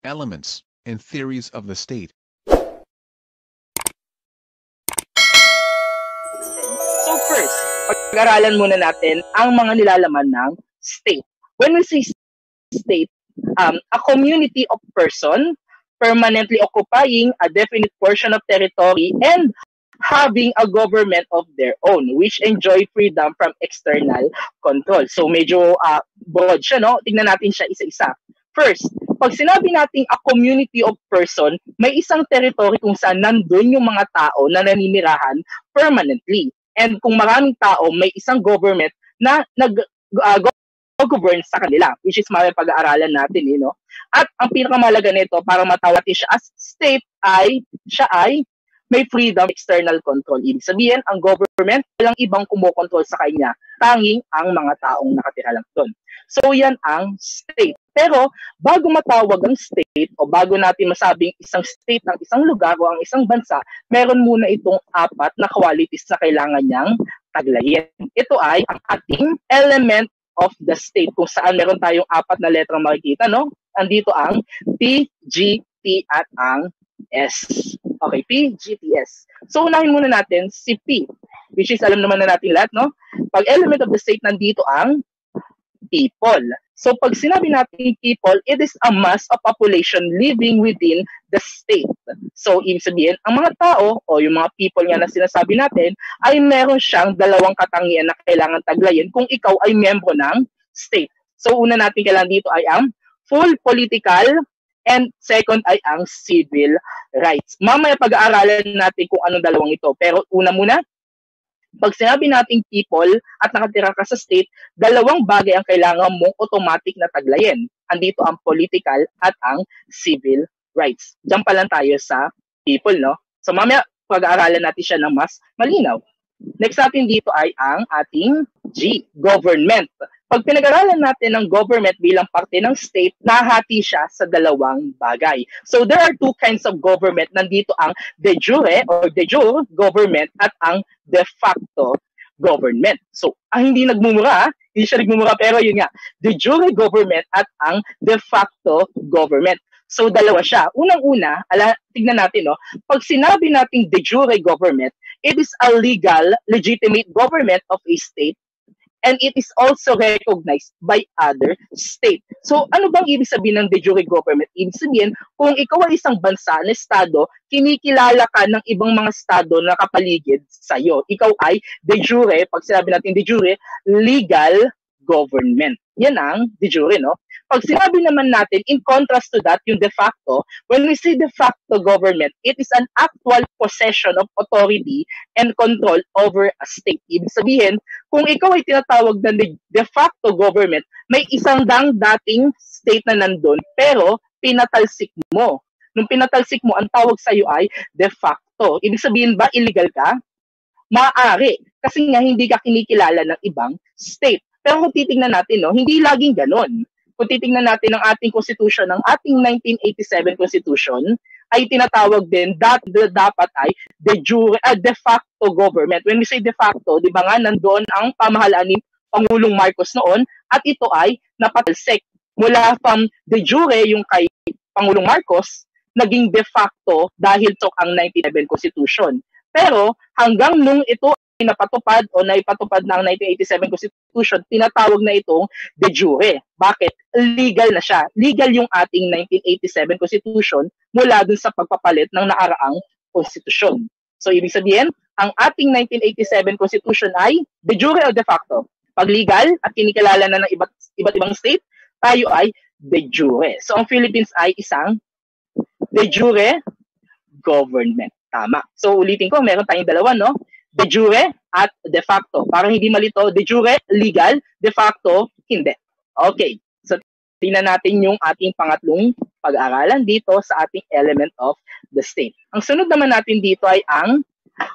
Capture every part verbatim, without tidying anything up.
Elements and theories of the state. So first, pag-aralan muna natin ang mga nilalaman ng state. When we say state, um, a community of person permanently occupying a definite portion of territory and having a government of their own, which enjoy freedom from external control. So medyo uh, broad siya, no? Tingnan natin siya isa-isa. First, pag sinabi natin a community of person, may isang territory kung saan nandun yung mga tao na naninirahan permanently. And kung maraming tao, may isang government na nag- uh, govern sa kanila, which is may pag-aaralan natin, you know? At ang pinakamalaga nito para matawag siya as state ay siya ay may freedom external control. Ibig sabihin, ang government walang ibang kumokontrol sa kanya, tanging ang mga taong nakatira lang doon. So yan ang state. Pero bago matawag ang state o bago natin masabing isang state ng isang lugar o ang isang bansa, meron muna itong apat na qualities na kailangan niyang taglayin. Ito ay ang ating element of the state, kung saan meron tayong apat na letra makikita, no? Andito ang P, G, T at ang S. Okay, P, G, T, S. So unahin muna natin si P, which is alam naman na natin lahat, no? Pag element of the state, nandito ang people. So pag sinabi natin people, it is a mass of population living within the state. So ibig sabihin, ang mga tao o yung mga people nga na sinasabi natin ay meron siyang dalawang katangian na kailangan taglayin kung ikaw ay miyembro ng state. So una natin kailangan dito ay ang full political, and second ay ang civil rights. Mamaya pag-aaralan natin kung anong dalawang ito. Pero una muna, pag sinabi nating people at nakatira ka sa state, dalawang bagay ang kailangan mong automatic na taglayin. Andito ang political at ang civil rights. Diyan pa lang tayo sa people, no? So mamaya pag-aaralan natin siya ng mas malinaw. Next natin dito ay ang ating G, government. Pag pinag-aralan natin ng government bilang parte ng state, nahati siya sa dalawang bagay. So there are two kinds of government. Nandito ang de jure or de jure government at ang de facto government. So ang hindi nagmumura, hindi siya nagmumura pero yun nga, de jure government at ang de facto government. So dalawa siya. Unang-una, ala, tignan natin, no? Pag sinabi nating de jure government, it is a legal, legitimate government of a state and it is also recognized by other state. So ano bang ibig sabihin ng de jure government? Ibig sabihin, kung ikaw ay isang bansa na estado, kinikilala ka ng ibang mga estado na kapaligid sa'yo. Ikaw ay de jure, pag sinabi natin de jure, legal government. Yan ang de jure, no? Pag sinabi naman natin, in contrast to that, yung de facto, when we say de facto government, it is an actual possession of authority and control over a state. Ibig sabihin, kung ikaw ay tinatawag na de facto government, may isang dang dating state na nandun, pero pinatalsik mo. Nung pinatalsik mo, ang tawag sa'yo ay de facto. Ibig sabihin ba, illegal ka? Maaari. Kasi nga, hindi ka kinikilala ng ibang state. Pero kung titingnan natin, no, hindi laging ganun. Kung titingnan natin ang ating constitution, ang ating nineteen eighty-seven constitution, ay tinatawag din that dapat ay de jure, uh, de facto government. When we say de facto, di ba nga, nandoon ang pamahalaan ni Pangulong Marcos noon at ito ay napatalsik. Mula from de jure yung kay Pangulong Marcos, naging de facto dahil tok ang nineteen eighty-seven constitution. Pero hanggang nung ito ay napatupad o naipatupad ng nineteen eighty-seven Constitution, tinatawag na itong de jure. Bakit? Legal na siya. Legal yung ating nineteen eighty-seven Constitution mula dun sa pagpapalit ng naaraang Constitution. So, ibig sabihin, ang ating nineteen eighty-seven Constitution ay de jure o de facto. Pag legal at kinikilala na ng iba't, iba't ibang state, tayo ay de jure. So, ang Philippines ay isang de jure government. Tama. So, ulitin ko, meron tayong dalawa, no? De jure at de facto. Parang hindi malito, de jure, legal, de facto, hindi. Okay. So, tingnan natin yung ating pangatlong pag-aralan dito sa ating element of the state. Ang sunod naman natin dito ay ang,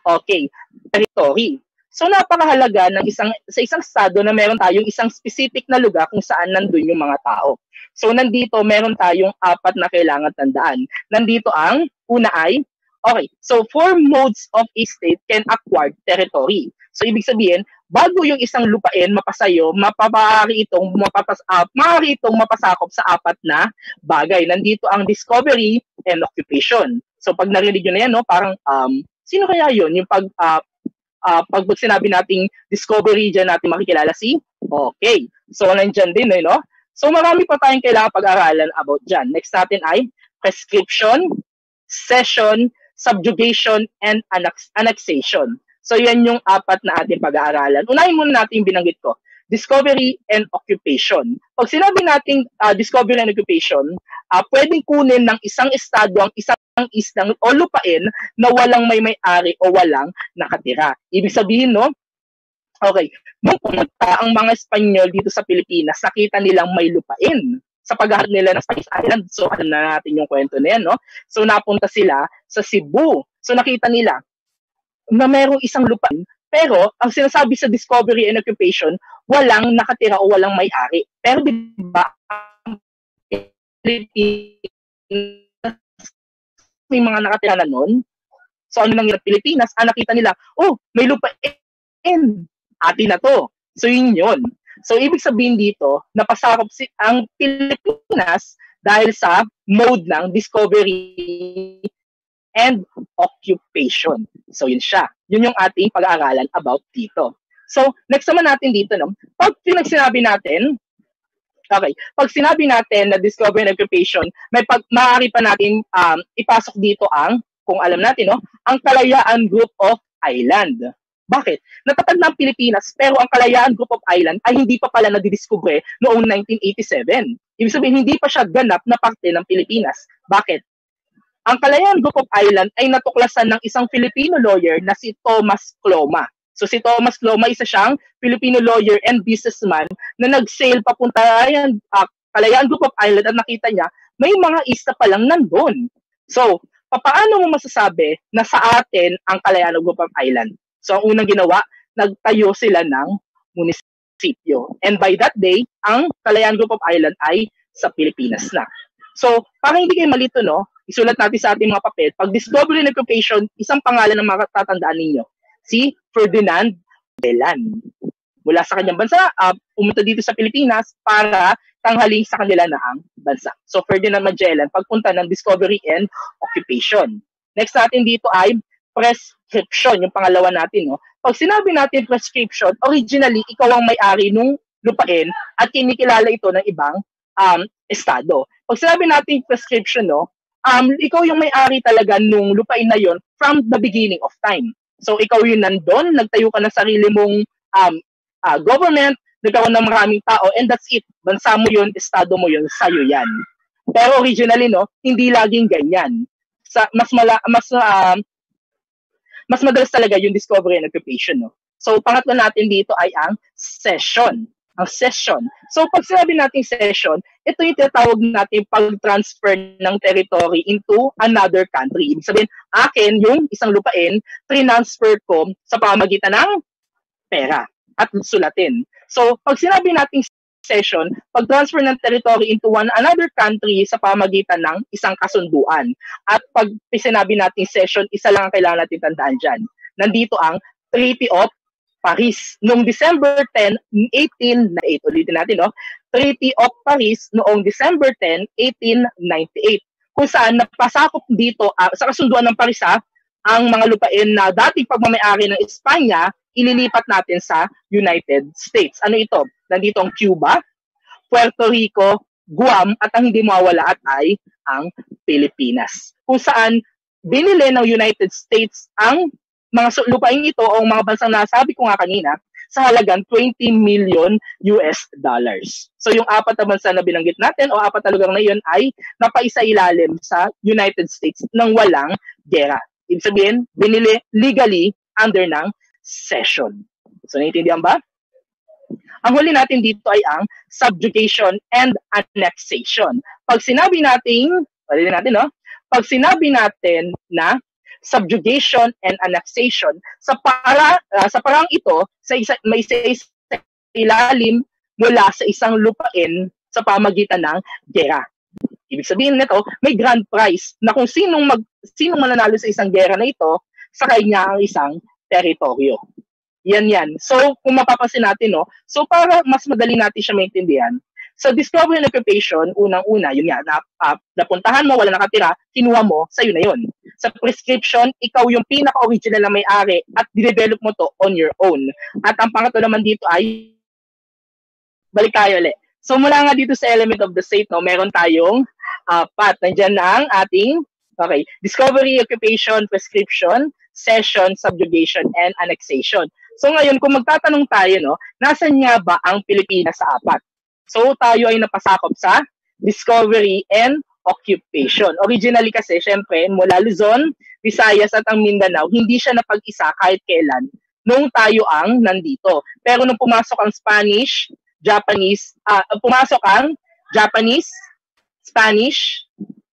okay, territory. So, napakahalaga ng isang, sa isang estado na meron tayong isang specific na lugar kung saan nandun yung mga tao. So, nandito, meron tayong apat na kailangan tandaan. Nandito ang, una ay, okay, so four modes of a state can acquire territory. So ibig sabihin, bago yung isang lupain mapasayo, mapapaari itong, mapapas, uh, maaari itong mapasakop sa apat na bagay. Nandito ang discovery and occupation. So pag narinig nyo na yan, no, parang um, sino kaya yun? Yung pag, uh, uh, pag sinabi nating discovery, dyan natin makikilala si, okay. So nandyan din, eh, no? So marami pa tayong kailangan pag-aralan about dyan. Next natin ay prescription, cession, subjugation, and annex annexation. So yan yung apat na ating pag-aaralan. Unahin muna natin yung binanggit ko, discovery and occupation. Pag sinabi natin uh, discovery and occupation, uh, pwedeng kunin ng isang estado ang isang islang o lupain na walang may may-ari o walang nakatira. Ibig sabihin, no? Okay, nung pumunta ang mga Espanyol dito sa Pilipinas, nakita nilang may lupain sa paghahanap nila ng Spice Island. So, alam na natin yung kwento na yan, no? So, napunta sila sa Cebu. So, nakita nila na mayroong isang lupain, pero ang sinasabi sa discovery and occupation, walang nakatira o walang may-ari. Pero di ba, ang Pilipinas, may mga nakatira na nun. So, ano nangyari sa Pilipinas? Ah, nakita nila, oh, may lupain. Atin na to. So, yun yun. So, ibig sabihin dito, napasakop si ang Pilipinas dahil sa mode ng discovery and occupation. So, yun siya. Yun yung ating pag-aaralan about dito. So, next naman natin dito, no? Pag pinagsinabi natin, okay, pag sinabi natin na discovery and occupation, may pag maaari pa natin um, ipasok dito ang, kung alam natin, no? Ang Kalayaan Group of Island. Bakit? Natatag ng Pilipinas, pero ang Kalayaan Group of Island ay hindi pa pala nadidiskubre noong nineteen eighty-seven. Ibig sabihin, hindi pa siya ganap na parte ng Pilipinas. Bakit? Ang Kalayaan Group of Island ay natuklasan ng isang Filipino lawyer na si Thomas Cloma. So si Thomas Cloma, isa siyang Filipino lawyer and businessman na nag-sail papunta yan, uh, Kalayaan Group of Island, at nakita niya, may mga isla pa lang nandun. So, paano mo masasabi na sa atin ang Kalayaan Group of Island? So, ang unang ginawa, nagtayo sila ng munisipyo. And by that day, ang Kalayaan Group of Island ay sa Pilipinas na. So, para hindi kayo malito, no? Isulat natin sa ating mga papel. Pag discovery and occupation, isang pangalan na matatandaan ninyo, si Ferdinand Magellan. Mula sa kanyang bansa, uh, pumunta dito sa Pilipinas para tanghaling sa kanila na ang bansa. So, Ferdinand Magellan, pagpunta ng discovery and occupation. Next natin dito ay prescription, yung pangalawa natin, no? Pag sinabi natin prescription, originally, ikaw ang may-ari nung lupain at kinikilala ito ng ibang um, estado. Pag sinabi natin prescription, no? Um, ikaw yung may-ari talaga nung lupain na yon from the beginning of time. So, ikaw yun nandun, nagtayo ka ng sarili mong um, uh, government, nagkaroon ng maraming tao, and that's it. Bansa mo yun, estado mo yun, sayo yan. Pero originally, no? Hindi laging ganyan. Sa, mas mala, mas, uh, mas madalas talaga yung discovery and occupation, no? So, pangatlo natin dito ay ang cession. Ang cession. So, pag sinabi natin cession, ito yung tinatawag natin pag-transfer ng territory into another country. Ibig sabihin, akin yung isang lupain, transfer ko sa pamagitan ng pera at sulatin. So, pag sinabi natin cession, pag-transfer ng territory into one another country sa pamagitan ng isang kasunduan. At pag sinabi natin cession, isa lang ang kailangan natin tandaan dyan. Nandito ang Treaty of Paris noong December tenth, eighteen ninety-eight. Ulitin natin, no? Treaty of Paris noong December tenth, eighteen ninety-eight. Kung saan napasakop dito uh, sa kasunduan ng Paris, ha, ang mga lupain na dating pagmamayari ng Espanya, ililipat natin sa United States. Ano ito? Nandito ang Cuba, Puerto Rico, Guam, at ang hindi mawawala at ay ang Pilipinas. Kung saan binili ng United States ang mga lupain ito o mga bansang nasabi ko nga kanina sa halagang twenty million US dollars. So yung apat na bansa na binanggit natin o apat na lugar na yun ay napaisailalim sa United States ng walang gera. Ibig sabihin, binili legally under ng cession. So, naiintindihan ba? Ang huli natin dito ay ang subjugation and annexation. Pag sinabi natin, palitin natin, no? Pag sinabi natin na subjugation and annexation, sa, para, uh, sa parang ito, sa isa, may isa, isa ilalim mula sa isang lupain sa pamagitan ng gera. Ibig sabihin nito, may grand prize na kung sinong, mag, sinong mananalo sa isang gera na ito, sa kanya ang isang teritoryo. Yan yan. So, kung mapapansin natin, no? So, para mas madali natin siya maintindihan, sa so, discovery and occupation, unang-una, yun yan, na, uh, napuntahan mo, wala nakatira, kinuha mo, sa'yo na yun. Sa prescription, ikaw yung pinaka-original na may-ari at didevelop mo to on your own. At ang pangatlo naman dito ay, balik tayo ulit. So, mula nga dito sa element of the state, no, meron tayong uh, pat. Nandiyan na ang ating, okay, discovery, occupation, prescription, cession, subjugation, and annexation. So, ngayon, kung magtatanong tayo, no, nasan nga ba ang Pilipinas sa apat? So, tayo ay napasakop sa discovery and occupation. Originally kasi, syempre, mula Luzon, Visayas at ang Mindanao, hindi siya napag-isa kahit kailan nung tayo ang nandito. Pero nung pumasok ang Spanish, Japanese, uh, pumasok ang Japanese, Spanish,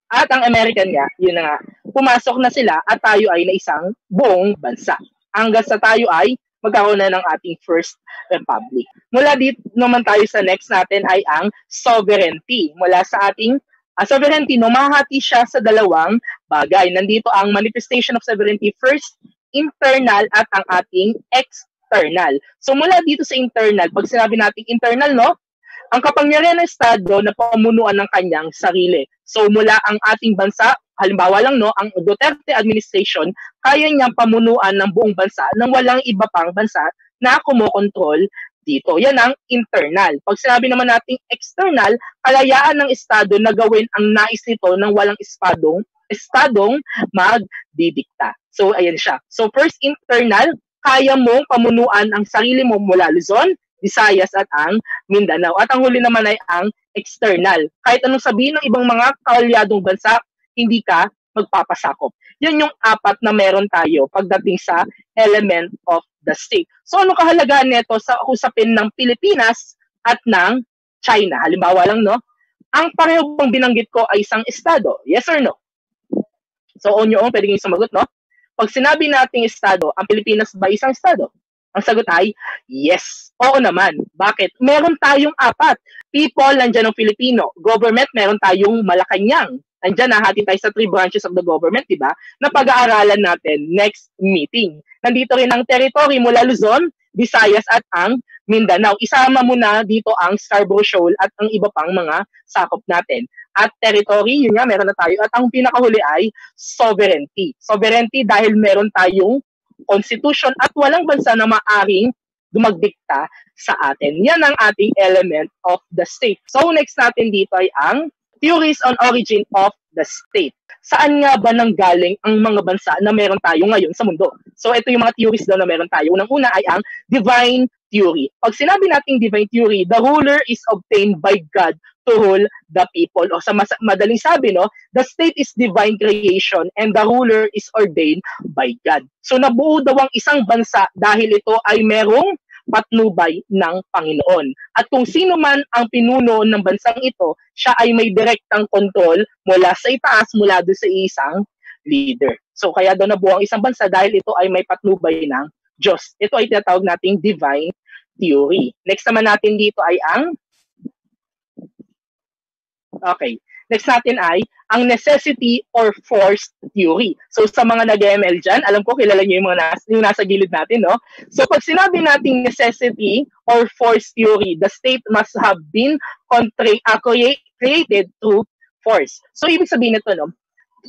at ang American nga, yun na nga, pumasok na sila at tayo ay na isang buong bansa. Hanggang sa tayo ay magkaroon na ng ating First Republic. Mula dito naman tayo sa next natin ay ang sovereignty. Mula sa ating uh, sovereignty, namahati siya sa dalawang bagay. Nandito ang manifestation of sovereignty, first, internal at ang ating external. So mula dito sa internal, pag sinabi natin internal, no? Ang kapangyarihan ng Estado na pamunuan ng kanyang sarili. So mula ang ating bansa, halimbawa lang, no, ang Duterte administration, kaya niyang pamunuan ng buong bansa nang walang iba pang bansa na kumokontrol dito. Yan ang internal. Pag sinabi naman nating external, kalayaan ng Estado na gawin ang nais nito nang walang espadong, estadong magdidikta. So ayan siya. So first, internal, kaya mong pamunuan ang sarili mo mula Luzon, Visayas at ang Mindanao. At ang huli naman ay ang external. Kahit anong sabihin ng ibang mga kaalyadong bansa, hindi ka magpapasakop. Yan yung apat na meron tayo pagdating sa element of the state. So ano kahalagaan nito sa usapin ng Pilipinas at ng China? Halimbawa lang, no? Ang pareho pang binanggit ko ay isang estado. Yes or no? So on your own, pwede kayong sumagot, no? Pag sinabi nating estado, ang Pilipinas ba isang estado? Ang sagot ay, yes. Oo naman. Bakit? Meron tayong apat. People, nandiyan ang Filipino. Government, meron tayong Malacanang. Nandiyan, nahati tayo sa three branches of the government, di ba? Na pag-aaralan natin next meeting. Nandito rin ang territory mula Luzon, Visayas at ang Mindanao. Isama mo na dito ang Scarborough Shoal at ang iba pang mga sakop natin. At territory, yun nga, meron na tayo. At ang pinakahuli ay sovereignty. Sovereignty dahil meron tayong constitution at walang bansa na maaring dumagdikta sa atin. Yan ang ating element of the state. So next natin dito ay ang theories on origin of the state. Saan nga ba nanggaling ang mga bansa na meron tayo ngayon sa mundo? So ito yung mga theories daw na meron tayo. Unang-una ay ang divine theory. Pag sinabi nating divine theory, the ruler is obtained by God to rule the people. O sa madaling sabi, no, the state is divine creation and the ruler is ordained by God. So nabuo daw ang isang bansa dahil ito ay merong patnubay ng Panginoon. At kung sino man ang pinuno ng bansang ito, siya ay may direktang kontrol mula sa itaas, mula doon sa isang leader. So kaya daw nabuo ang isang bansa dahil ito ay may patnubay ng Diyos. Ito ay tinatawag nating divine theory. Next naman natin dito ay ang Okay. Next natin ay ang necessity or forced theory. So sa mga nag-M L dyan, alam ko kilala nyo yung mga nasa, yung nasa gilid natin, no? So pag sinabi nating necessity or forced theory, the state must have been uh, created through force. So ibig sabihin nito, no?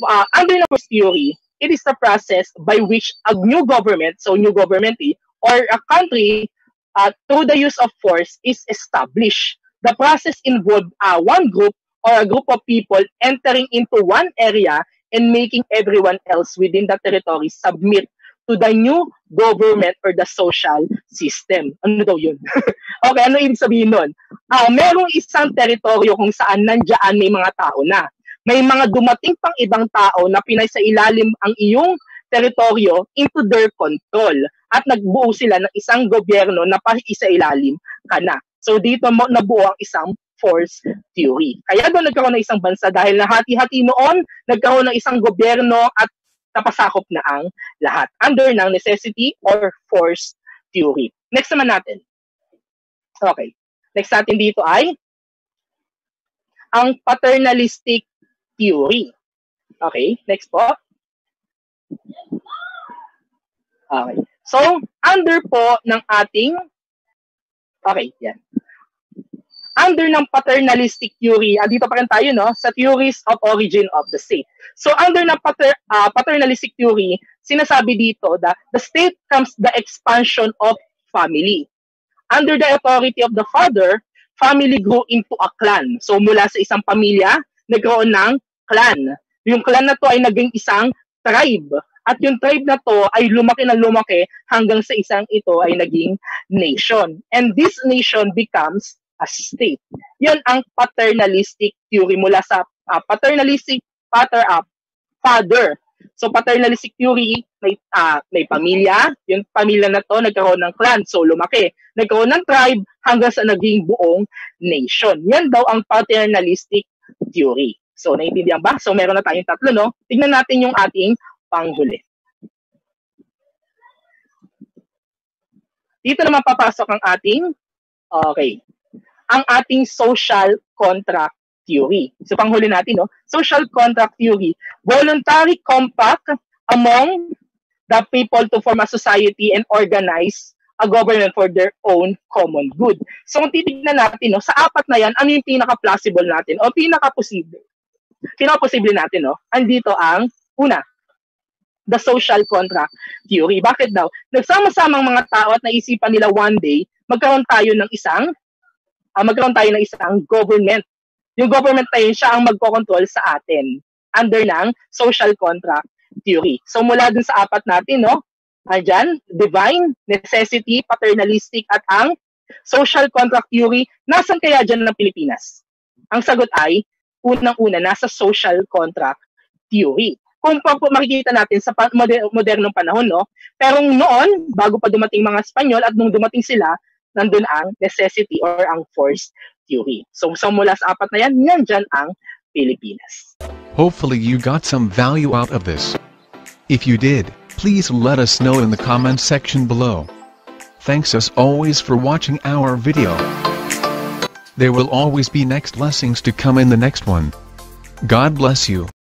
Uh, under the forced theory, it is the process by which a new government, so new government or a country uh, through the use of force is established. The process involved uh, one group or a group of people entering into one area and making everyone else within the territory submit to the new government or the social system. Ano daw yun? Okay, ano ibig sabihin nun? Uh, merong isang teritoryo kung saan nandiyan may mga tao na. May mga dumating pang ibang tao na pinasa ilalim ang iyong teritoryo into their control. At nagbuo sila ng isang gobyerno na paisa ilalim ka na. So dito nabuo ang isang force theory. Kaya doon nagkaroon ng isang bansa dahil nahati-hati noon, nagkaroon ng isang gobyerno at napasakop na ang lahat under ng necessity or force theory. Next naman natin. Okay. Next natin dito ay ang paternalistic theory. Okay. Next po. Okay. So, under po ng ating, okay, yan. Under ng paternalistic theory, ah, dito pa rin tayo, no? Sa theories of origin of the state. So, under ng pater, uh, paternalistic theory, sinasabi dito that the state comes the expansion of family. Under the authority of the father, family grew into a clan. So, mula sa isang pamilya, nagkaroon ng clan. Yung clan na to ay naging isang tribe. At yung tribe na to ay lumaki na lumaki hanggang sa isang ito ay naging nation. And this nation becomes a state. Yun ang paternalistic theory mula sa uh, paternalistic pater up uh, father. So paternalistic theory, may, uh, may pamilya. Yung pamilya na to nagkaroon ng clan. So lumaki. Nagkaroon ng tribe hanggang sa naging buong nation. Yan daw ang paternalistic theory. So naiintindihan ba? So meron na tayong tatlo, no? Tignan natin yung ating panghuli. Dito naman papasok ang ating, okay, ang ating social contract theory. So panghuli natin, no? Social contract theory. Voluntary compact among the people to form a society and organize a government for their own common good. So kung titignan natin, no, sa apat na yan, ano yung pinaka-plausible natin o pinaka-posible? Pinaka-posible natin, no? Andito ang una, the social contract theory. Bakit daw? Nagsama-samang mga tao at naisipan nila one day, magkaroon tayo ng isang, uh, magkaroon tayo ng isang government. Yung government tayo, siya ang magkocontrol sa atin under ng social contract theory. So mula dun sa apat natin, no? Andyan, divine, necessity, paternalistic, at ang social contract theory. Nasaan kaya dyan ng Pilipinas? Ang sagot ay, unang-una, nasa social contract theory. Kung pa po makikita natin sa moder modernong panahon, no? Pero noon, bago pa dumating mga Espanyol at nung dumating sila, nandun ang necessity or ang forced theory. So, so mula sa apat na yan, nandyan ang Pilipinas. Hopefully you got some value out of this. If you did, please let us know in the comment section below. Thanks as always for watching our video. There will always be next lessons to come in the next one. God bless you.